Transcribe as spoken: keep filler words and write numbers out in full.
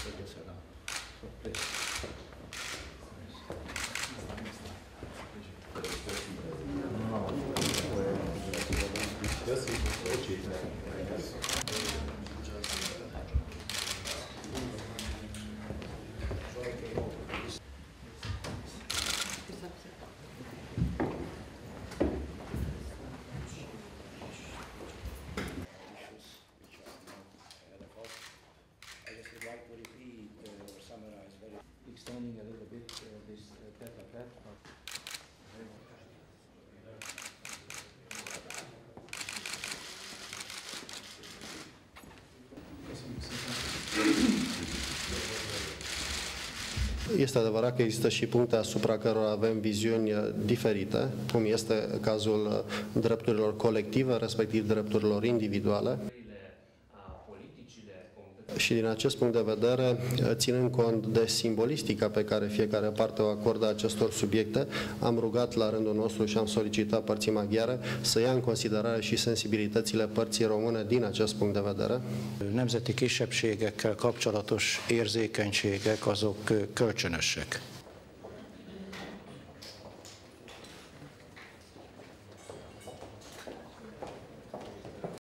Să extending a little bit uh, this uh, tête à tête. Este adevărat că există și puncte asupra cărora avem viziuni diferite, cum este cazul drepturilor colective, respectiv drepturilor individuale. Și din acest punct de vedere, ținând cont de simbolistica pe care fiecare parte o acordă acestor subiecte, am rugat la rândul nostru și am solicitat părții maghiare să ia în considerare și sensibilitățile părții române din acest punct de vedere. Nemzeti kisebbségekkel kapcsolatos érzékenységek azok kölcsönösek.